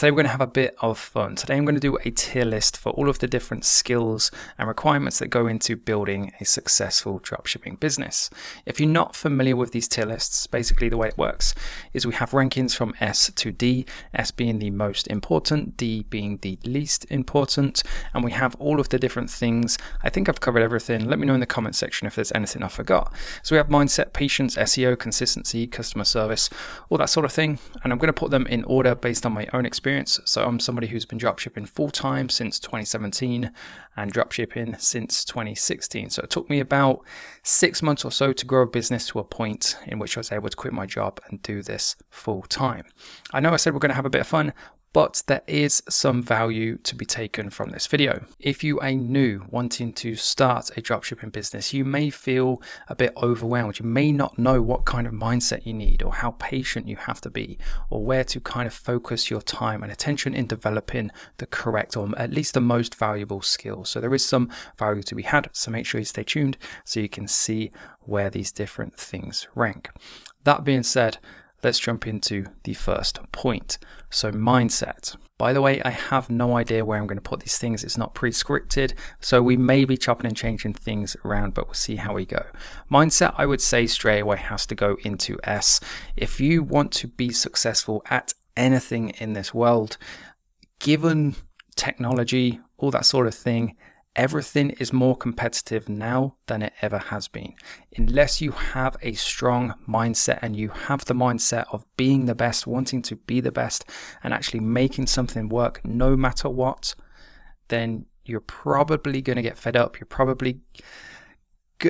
Today we're going to have a bit of fun. Today I'm going to do a tier list for all of the different skills and requirements that go into building a successful dropshipping business. If you're not familiar with these tier lists, basically the way it works is we have rankings from S to D, S being the most important, D being the least important, and we have all of the different things. I think I've covered everything. Let me know in the comment section if there's anything I forgot. So we have mindset, patience, SEO, consistency, customer service, all that sort of thing, and I'm going to put them in order based on my own experience. So I'm somebody who's been dropshipping full-time since 2017 and dropshipping since 2016. So it took me about 6 months or so to grow a business to a point in which I was able to quit my job and do this full-time. I know I said we're going to have a bit of fun, but there is some value to be taken from this video. If you are new wanting to start a dropshipping business, you may feel a bit overwhelmed. You may not know what kind of mindset you need or how patient you have to be or where to kind of focus your time and attention in developing the correct or at least the most valuable skills. So there is some value to be had. So make sure you stay tuned so you can see where these different things rank. That being said, let's jump into the first point. So mindset. By the way, I have no idea where I'm going to put these things. It's not pre-scripted, so we may be chopping and changing things around, but we'll see how we go. Mindset, I would say straight away has to go into S. If you want to be successful at anything in this world, given technology, all that sort of thing, everything is more competitive now than it ever has been. Unless you have a strong mindset and you have the mindset of being the best, wanting to be the best, and actually making something work no matter what, then you're probably going to get fed up. You're probably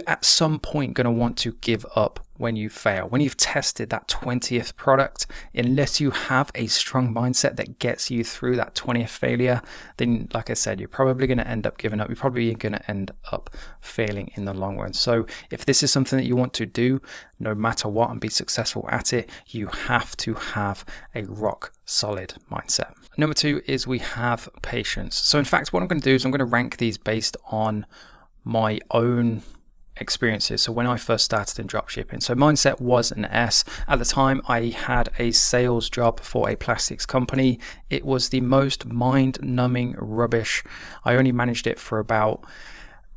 at some point going to want to give up when you fail, when you've tested that 20th product. Unless you have a strong mindset that gets you through that 20th failure, then like I said, you're probably going to end up giving up. You're probably going to end up failing in the long run. So if this is something that you want to do no matter what and be successful at it, you have to have a rock solid mindset. Number two is we have patience. So in fact, what I'm going to do is I'm going to rank these based on my own experiences. So when I first started in dropshipping, so mindset was an S. At the time, I had a sales job for a plastics company. It was the most mind-numbing rubbish. I only managed it for about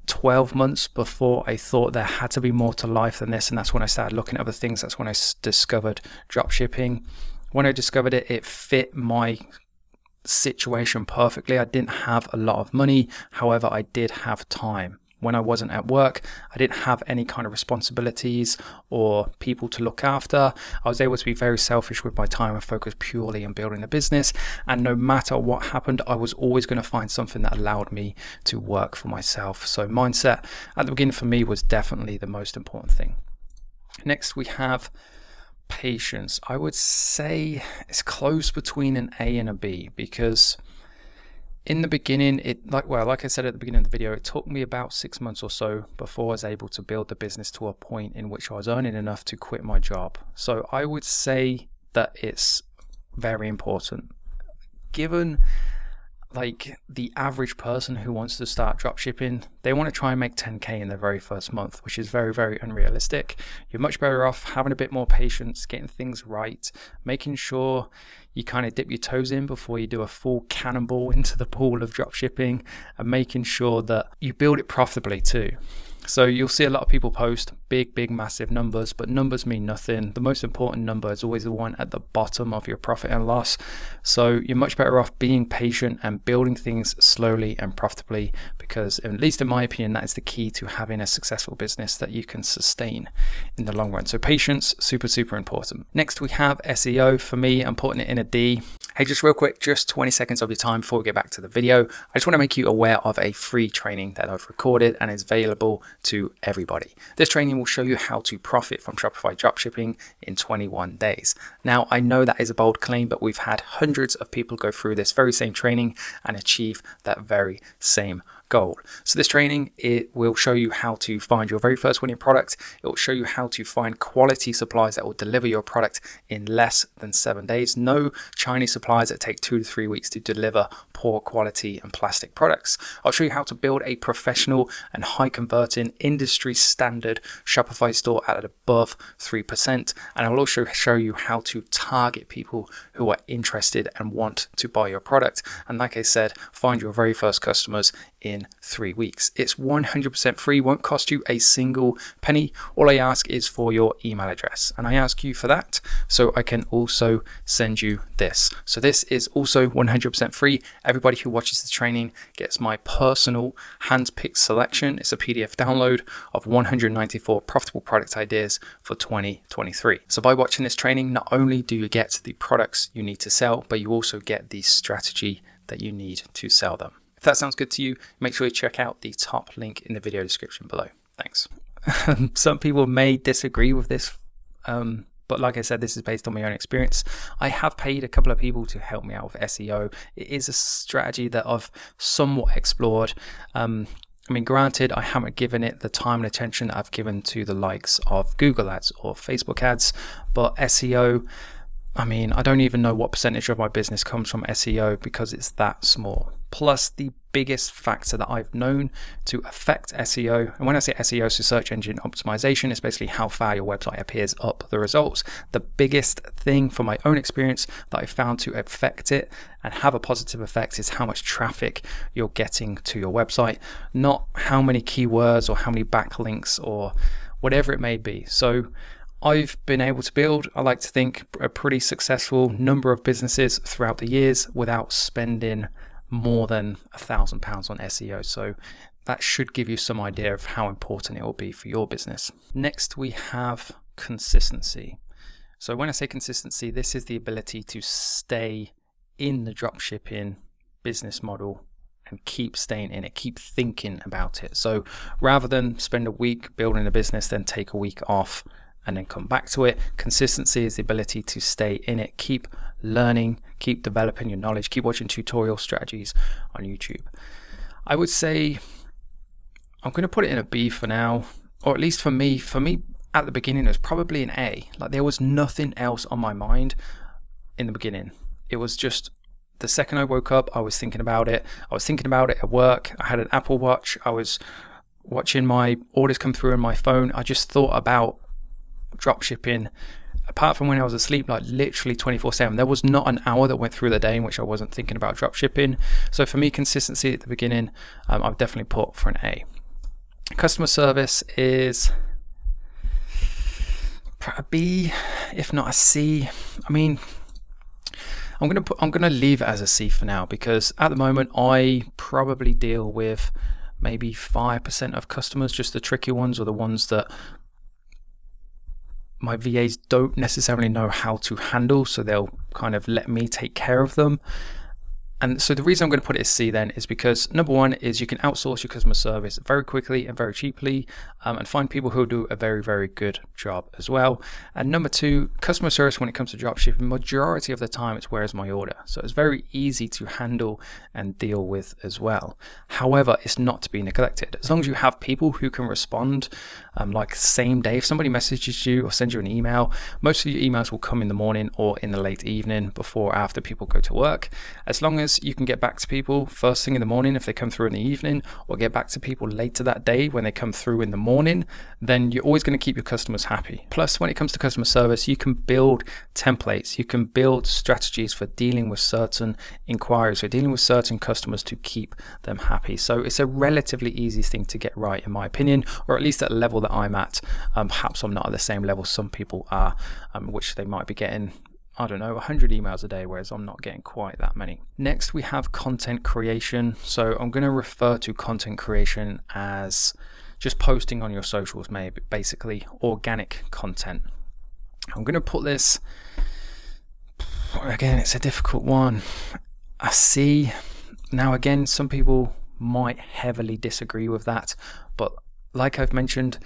12 months before I thought there had to be more to life than this, and that's when I started looking at other things. That's when I discovered dropshipping. When I discovered it, it fit my situation perfectly. I didn't have a lot of money. However, I did have time. When I wasn't at work, I didn't have any kind of responsibilities or people to look after. I was able to be very selfish with my time and focus purely on building the business. And no matter what happened, I was always going to find something that allowed me to work for myself. So mindset at the beginning for me was definitely the most important thing. Next, we have patience. I would say it's close between an A and a B, because in the beginning, like I said at the beginning of the video, it took me about 6 months or so before I was able to build the business to a point in which I was earning enough to quit my job. So I would say that it's very important. Given like the average person who wants to start dropshipping, they want to try and make 10K in their very first month, which is very, very unrealistic. You're much better off having a bit more patience, getting things right, making sure you kind of dip your toes in before you do a full cannonball into the pool of dropshipping, and making sure that you build it profitably too. So you'll see a lot of people post big, massive numbers, but numbers mean nothing. The most important number is always the one at the bottom of your profit and loss. So you're much better off being patient and building things slowly and profitably, because at least in my opinion, that is the key to having a successful business that you can sustain in the long run. So patience, super, super important. Next, we have SEO. For me, I'm putting it in a D. Hey, just real quick, just 20 seconds of your time before we get back to the video. I just want to make you aware of a free training that I've recorded and is available to everybody. This training will show you how to profit from Shopify dropshipping in 21 days. Now, I know that is a bold claim, but we've had hundreds of people go through this very same training and achieve that very same goal. So this training, it will show you how to find your very first winning product. It will show you how to find quality suppliers that will deliver your product in less than 7 days. No Chinese suppliers that take 2 to 3 weeks to deliver poor quality and plastic products. I'll show you how to build a professional and high converting industry standard Shopify store at above 3%. And I will also show you how to target people who are interested and want to buy your product. And like I said, find your very first customers in 3 weeks. It's 100% free, won't cost you a single penny. All I ask is for your email address. And I ask you for that so I can also send you this. So this is also 100% free. Everybody who watches this training gets my personal hand-picked selection. It's a PDF download of 194 profitable product ideas for 2023. So by watching this training, not only do you get the products you need to sell, but you also get the strategy that you need to sell them. If that sounds good to you, make sure you check out the top link in the video description below. Thanks. Some people may disagree with this, but like I said, this is based on my own experience. I have paid a couple of people to help me out with SEO. It is a strategy that I've somewhat explored. I mean, granted, I haven't given it the time and attention that I've given to the likes of Google ads or Facebook ads, but SEO, I mean, I don't even know what percentage of my business comes from SEO because it's that small. Plus, the biggest factor that I've known to affect SEO, and when I say SEO, so search engine optimization, is basically how far your website appears up the results. The biggest thing from my own experience that I found to affect it and have a positive effect is how much traffic you're getting to your website, not how many keywords or how many backlinks or whatever it may be. So I've been able to build, I like to think, a pretty successful number of businesses throughout the years without spending more than £1,000 on SEO. So that should give you some idea of how important it will be for your business. Next, we have consistency. So when I say consistency, this is the ability to stay in the dropshipping business model and keep staying in it, keep thinking about it. So rather than spend a week building a business, then take a week off and then come back to it. Consistency is the ability to stay in it, keep learning, keep developing your knowledge, keep watching tutorial strategies on YouTube. I would say I'm going to put it in a B for now, or at least for me at the beginning it was probably an A. Like, there was nothing else on my mind in the beginning. It was just, the second I woke up, I was thinking about it. I was thinking about it at work. I had an Apple Watch. I was watching my orders come through on my phone. I just thought about dropshipping, apart from when I was asleep, like literally 24/7. There was not an hour that went through the day in which I wasn't thinking about dropshipping. So for me, consistency at the beginning, I've definitely put for an A. Customer service is a B, if not a C. I mean, I'm gonna leave it as a C for now, because at the moment I probably deal with maybe 5% of customers, just the tricky ones or the ones that my VAs don't necessarily know how to handle, so they'll kind of let me take care of them. And so the reason I'm going to put it as C then is because, number one, is you can outsource your customer service very quickly and very cheaply, and find people who do a very, very good job as well. And number two, customer service when it comes to dropshipping, majority of the time it's where is my order. So it's very easy to handle and deal with as well. However, it's not to be neglected. As long as you have people who can respond, like same day, if somebody messages you or sends you an email, most of your emails will come in the morning or in the late evening before or after people go to work. As long as you can get back to people first thing in the morning if they come through in the evening, or get back to people later that day when they come through in the morning, then you're always going to keep your customers happy. Plus, when it comes to customer service, you can build templates, you can build strategies for dealing with certain inquiries, for dealing with certain customers to keep them happy. So it's a relatively easy thing to get right, in my opinion, or at least at the level that I'm at. Perhaps I'm not at the same level some people are, which they might be getting, I don't know, 100 emails a day, whereas I'm not getting quite that many. Next, we have content creation. So I'm going to refer to content creation as just posting on your socials, maybe, basically organic content. I'm going to put this, again, it's a difficult one, a C. Now, again, some people might heavily disagree with that, but like I've mentioned,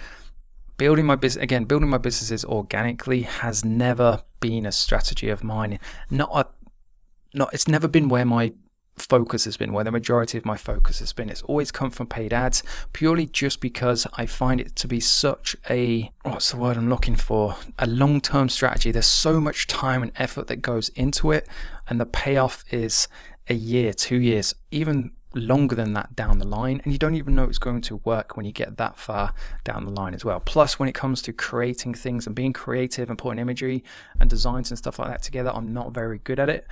building my businesses organically has never been a strategy of mine. It's never been where my focus has been, where the majority of my focus has been. It's always come from paid ads, purely just because I find it to be such a, what's the word I'm looking for, a long-term strategy. There's so much time and effort that goes into it, and the payoff is a year, 2 years, even longer than that down the line, and you don't even know it's going to work when you get that far down the line as well. Plus, when it comes to creating things and being creative and putting imagery and designs and stuff like that together, I'm not very good at it.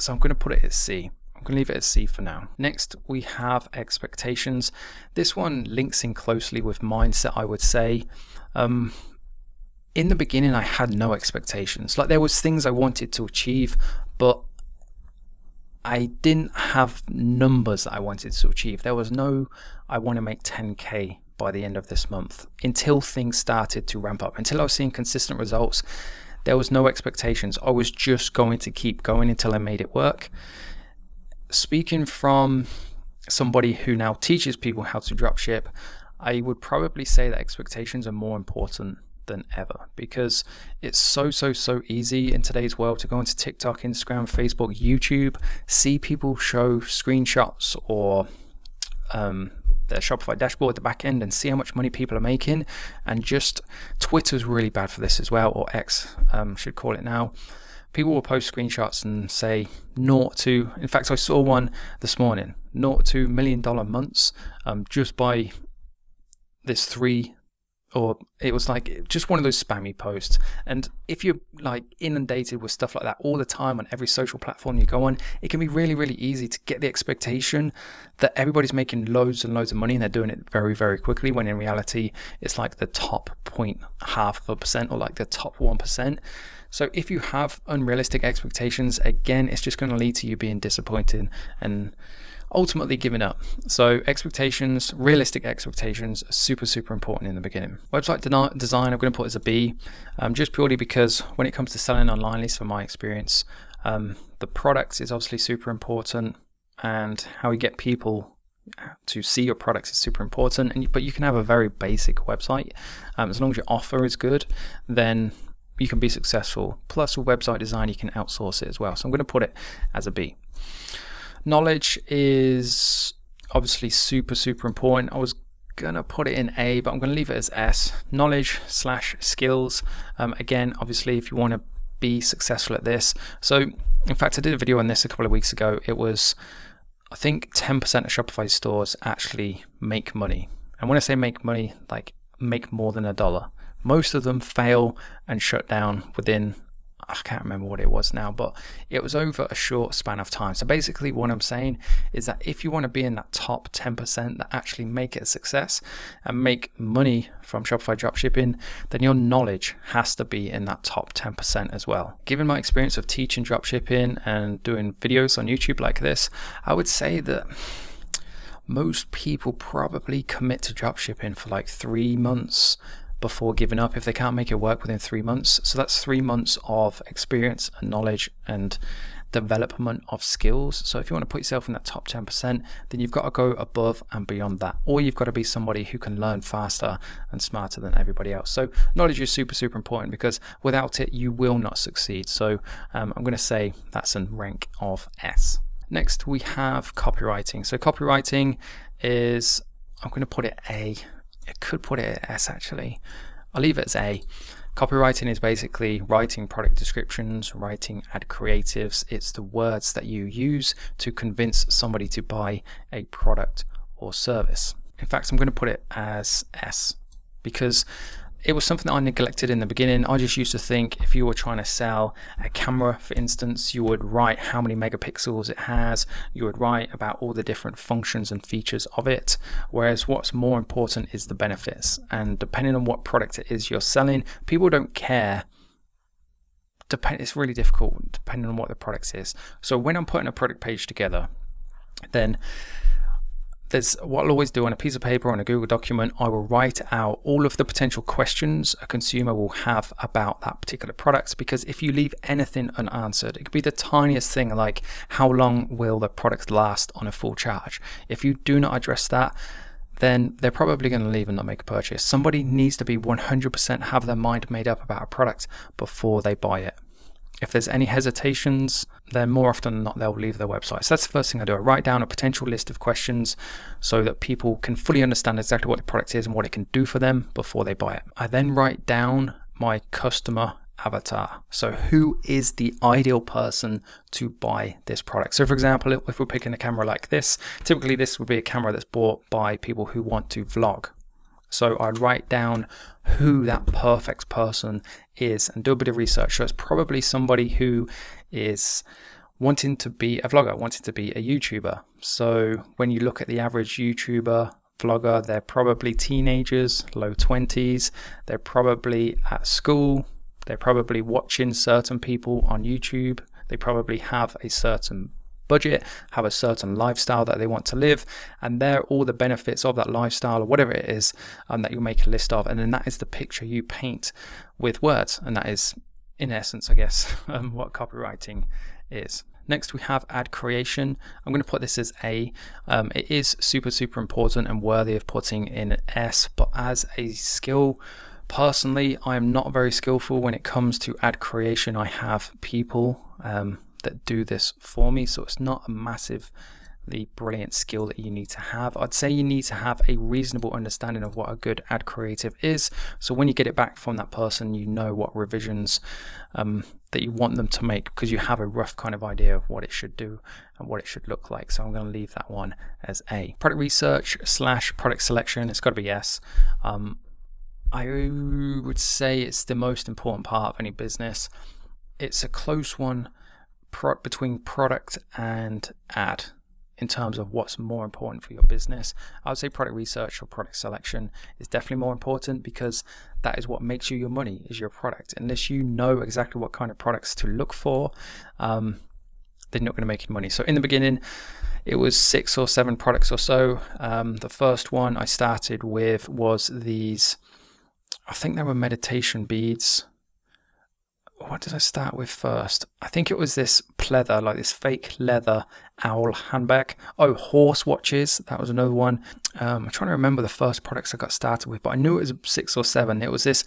So I'm going to put it at C. I'm going to leave it at C for now. Next, we have expectations. This one links in closely with mindset, I would say. In the beginning, I had no expectations. Like, there was things I wanted to achieve, but I didn't have numbers that I wanted to achieve. There was no, I want to make 10K by the end of this month, until things started to ramp up, until I was seeing consistent results. There was no expectations. I was just going to keep going until I made it work. Speaking from somebody who now teaches people how to dropship, I would probably say that expectations are more important than ever, because it's so easy in today's world to go into TikTok, Instagram, Facebook, YouTube, see people show screenshots or their Shopify dashboard, the back end, and see how much money people are making. And just Twitter's really bad for this as well, or X should call it now. People will post screenshots and say 0 to, in fact I saw one this morning, $0 to $1 million months, just by this three, or it was like just one of those spammy posts. And if you're like inundated with stuff like that all the time on every social platform you go on, it can be really easy to get the expectation that everybody's making loads and loads of money and they're doing it very quickly, when in reality it's like the top 0.5% or like the top 1%. So if you have unrealistic expectations, again, it's just going to lead to you being disappointed and ultimately giving up. So expectations, realistic expectations, are super important in the beginning. Website design, I'm going to put as a B, just purely because when it comes to selling online, at least from my experience, the product is obviously super important, and how you get people to see your products is super important. And but you can have a very basic website, as long as your offer is good, then you can be successful. Plus, with website design, you can outsource it as well. So I'm going to put it as a B. Knowledge is obviously super important. I was gonna put it in A, but I'm gonna leave it as S. Knowledge/skills. Again, obviously, if you want to be successful at this. So, in fact, I did a video on this a couple of weeks ago. It was, I think, 10% of Shopify stores actually make money. And when I say make money, like make more than $1. Most of them fail and shut down within, I can't remember what it was now, but it was over a short span of time. So basically what I'm saying is that if you want to be in that top 10% that actually make it a success and make money from Shopify dropshipping, then your knowledge has to be in that top 10% as well. Given my experience of teaching dropshipping and doing videos on YouTube like this, I would say that most people probably commit to dropshipping for like 3 months before giving up if they can't make it work within 3 months. So that's 3 months of experience and knowledge and development of skills. So if you want to put yourself in that top 10%, then you've got to go above and beyond that, or you've got to be somebody who can learn faster and smarter than everybody else. So knowledge is super important, because without it you will not succeed. So I'm going to say that's a rank of S. Next we have copywriting. So copywriting is, I'm going to put it A. I could put it at S actually. I'll leave it as A. Copywriting is basically writing product descriptions, writing ad creatives. It's the words that you use to convince somebody to buy a product or service. In fact, I'm going to put it as S, because it was something that I neglected in the beginning. I just used to think if you were trying to sell a camera, for instance, you would write how many megapixels it has, you would write about all the different functions and features of it, whereas what's more important is the benefits. And depending on what product it is you're selling, people don't care. It's really difficult depending on what the product is. So when I'm putting a product page together, then there's what I'll always do on a piece of paper or on a Google document, I will write out all of the potential questions a consumer will have about that particular product, because if you leave anything unanswered, it could be the tiniest thing like how long will the product last on a full charge. If you do not address that, then they're probably going to leave and not make a purchase. Somebody needs to be 100% have their mind made up about a product before they buy it. If there's any hesitations, then more often than not, they'll leave their website. So that's the first thing I do. I write down a potential list of questions so that people can fully understand exactly what the product is and what it can do for them before they buy it. I then write down my customer avatar. So who is the ideal person to buy this product? So for example, if we're picking a camera like this, typically this would be a camera that's bought by people who want to vlog. So I write down who that perfect person is and do a bit of research. So it's probably somebody who is wanting to be a vlogger, wanting to be a YouTuber. So when you look at the average YouTuber, vlogger, they're probably teenagers, low 20s. They're probably at school. They're probably watching certain people on YouTube. They probably have a certain budget, have a certain lifestyle that they want to live, and they're all the benefits of that lifestyle or whatever it is that you'll make a list of. And then that is the picture you paint with words, and that is in essence, I guess, what copywriting is. Next we have ad creation. I'm going to put this as A. It is super important and worthy of putting in an S, but as a skill, personally, I am not very skillful when it comes to ad creation. I have people that do this for me, so it's not a massively brilliant skill that you need to have. I'd say you need to have a reasonable understanding of what a good ad creative is, so when you get it back from that person, you know what revisions that you want them to make, because you have a rough kind of idea of what it should do and what it should look like. So I'm going to leave that one as A. Product research / product selection, it's got to be yes. I would say it's the most important part of any business. It's a close one between product and ad in terms of what's more important for your business. I would say product research or product selection is definitely more important, because that is what makes you your money, is your product. Unless you know exactly what kind of products to look for, they're not going to make you money. So in the beginning, it was 6 or 7 products or so. The first one I started with was these, I think they were meditation beads. What did I start with first? I think it was this pleather, like this fake leather owl handbag. Oh, horse watches, that was another one. I'm trying to remember the first products I got started with, but I knew it was 6 or 7. It was this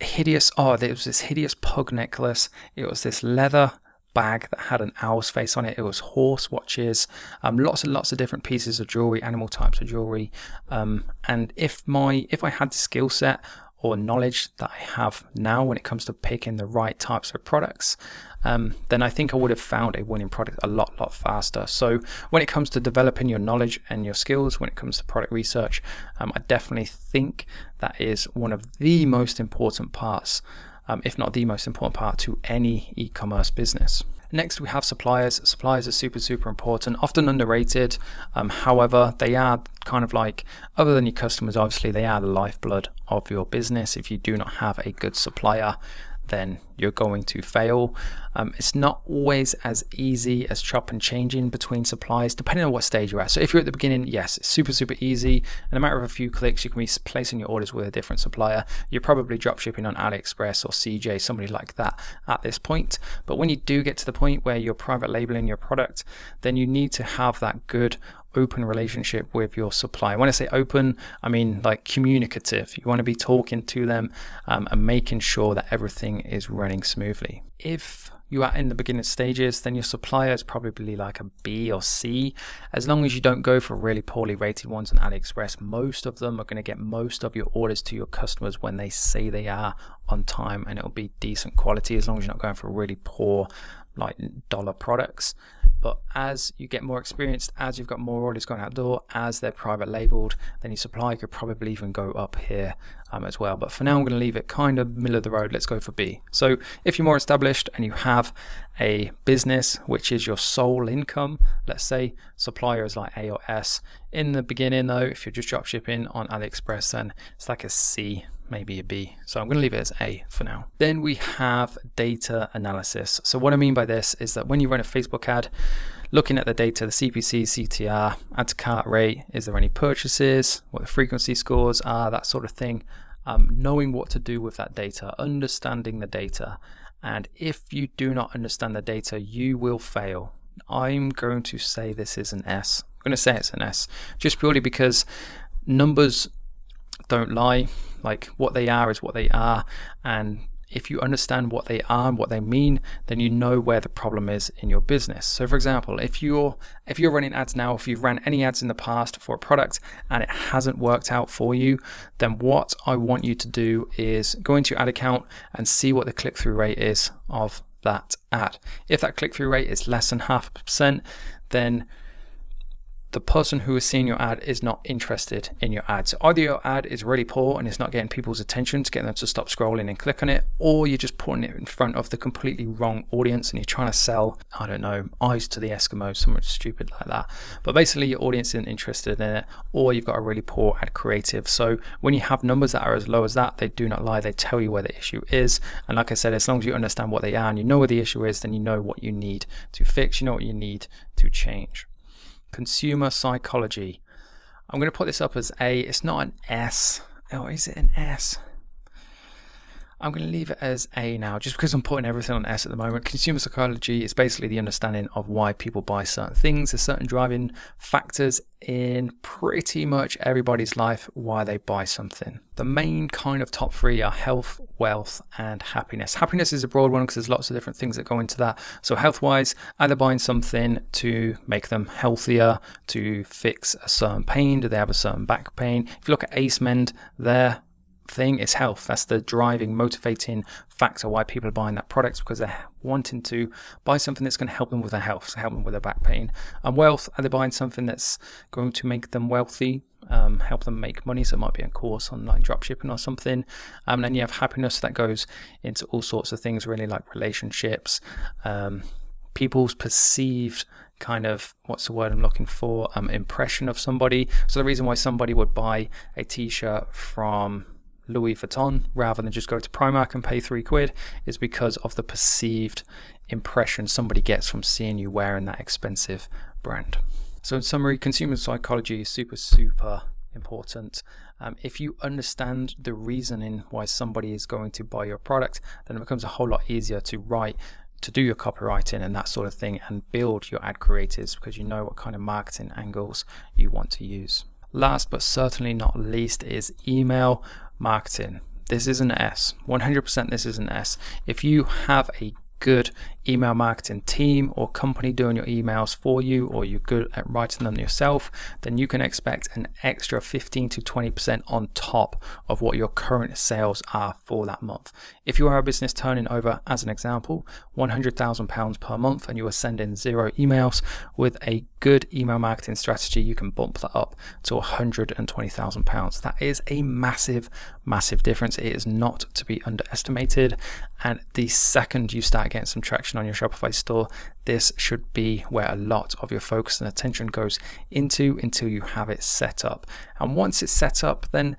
hideous, pug necklace. It was this leather bag that had an owl's face on it. It was horse watches, lots and lots of different pieces of jewelry, animal types of jewelry. And if I had the skill set or knowledge that I have now when it comes to picking the right types of products, then I think I would have found a winning product a lot faster. So when it comes to developing your knowledge and your skills, when it comes to product research, I definitely think that is one of the most important parts, if not the most important part, to any e-commerce business. Next we have suppliers. Suppliers are super important, often underrated. However, they are kind of like, other than your customers, obviously they are the lifeblood of your business. If you do not have a good supplier, then you're going to fail. It's not always as easy as chop and changing between suppliers, depending on what stage you're at. So if you're at the beginning, yes, it's super easy. In a matter of a few clicks, you can be placing your orders with a different supplier. You're probably drop shipping on AliExpress or CJ, somebody like that at this point. But when you do get to the point where you're private labeling your product, then you need to have that good open relationship with your supplier. When I say open, I mean like communicative. You want to be talking to them and making sure that everything is running smoothly. If you are in the beginning stages, then your supplier is probably like a B or C, as long as you don't go for really poorly rated ones on AliExpress. Most of them are going to get most of your orders to your customers when they say they are on time, and it'll be decent quality as long as you're not going for really poor like dollar products. But as you get more experienced, as you've got more orders going out the door, as they're private labeled, then your supplier could probably even go up here as well. But for now, I'm going to leave it kind of middle of the road. Let's go for B. So if you're more established and you have a business which is your sole income, let's say supplier is like A or S. In the beginning though, if you're just drop shipping on AliExpress, then it's like a C, maybe a B. So I'm going to leave it as A for now. Then we have data analysis. So what I mean by this is that when you run a Facebook ad, looking at the data, the CPC, CTR, add to cart rate, is there any purchases, what the frequency scores are, that sort of thing, knowing what to do with that data, understanding the data. And if you do not understand the data, you will fail. I'm going to say this is an S. I'm going to say it's an S, just purely because numbers don't lie. Like what they are is what they are, and If you understand what they are and what they mean, then you know where the problem is in your business. So for example, if you're running ads now, if you've ran any ads in the past for a product and it hasn't worked out for you, then what I want you to do is go into your ad account and see what the click-through rate is of that ad. If that click-through rate is less than 0.5%, then the person who is seeing your ad is not interested in your ad. So either your ad is really poor and it's not getting people's attention to get them to stop scrolling and click on it, or you're just putting it in front of the completely wrong audience and you're trying to sell, I don't know, eyes to the Eskimos, something stupid like that. But basically your audience isn't interested in it, or you've got a really poor ad creative. So when you have numbers that are as low as that, they do not lie, they tell you where the issue is. And like I said, as long as you understand what they are and you know where the issue is, then you know what you need to fix, you know what you need to change. Consumer psychology. I'm going to put this up as A. It's not an S. Oh, is it an S? I'm going to leave it as A now, just because I'm putting everything on S at the moment. Consumer psychology is basically the understanding of why people buy certain things. There's certain driving factors in pretty much everybody's life why they buy something. The main kind of top three are health, wealth, and happiness. Happiness is a broad one because there's lots of different things that go into that. So health-wise, are they buying something to make them healthier, to fix a certain pain? Do they have a certain back pain? If you look at Ace Mend, there thing is health. That's the driving, motivating factor why people are buying that product, because they're wanting to buy something that's going to help them with their health, so help them with their back pain. And wealth, are they buying something that's going to make them wealthy, help them make money? So it might be a course on like drop shipping or something. And then you have happiness, that goes into all sorts of things really, like relationships, people's perceived kind of, what's the word I'm looking for, impression of somebody. So the reason why somebody would buy a t-shirt from Louis Vuitton rather than just go to Primark and pay £3 is because of the perceived impression somebody gets from seeing you wearing that expensive brand. So in summary, consumer psychology is super, super important. If you understand the reasoning why somebody is going to buy your product, then it becomes a whole lot easier to write, to do your copywriting and that sort of thing, and build your ad creatives, because you know what kind of marketing angles you want to use. Last but certainly not least is email marketing. This is an S. 100% this is an S. If you have a good email marketing team or company doing your emails for you, or you're good at writing them yourself, then you can expect an extra 15 to 20% on top of what your current sales are for that month. If you are a business turning over, as an example, £100,000 per month, and you are sending 0 emails, with a good email marketing strategy, you can bump that up to £120,000. That is a massive, massive difference. It is not to be underestimated. And the second you start getting some traction on your Shopify store, this should be where a lot of your focus and attention goes into until you have it set up. And once it's set up, then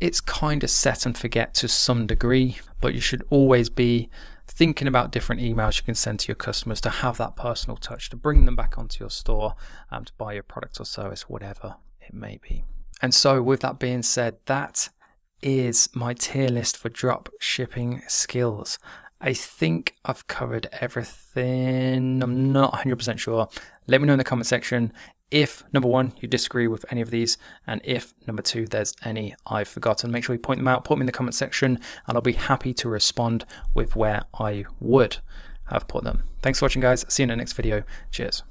it's kind of set and forget to some degree, but you should always be thinking about different emails you can send to your customers to have that personal touch, to bring them back onto your store and to buy your product or service, whatever it may be. And so with that being said, that is my tier list for drop shipping skills. I think I've covered everything. I'm not 100% sure. Let me know in the comment section if, number one, you disagree with any of these, and if, number two, there's any I've forgotten. Make sure you point them out, put them in the comment section, and I'll be happy to respond with where I would have put them. Thanks for watching, guys. See you in the next video. Cheers.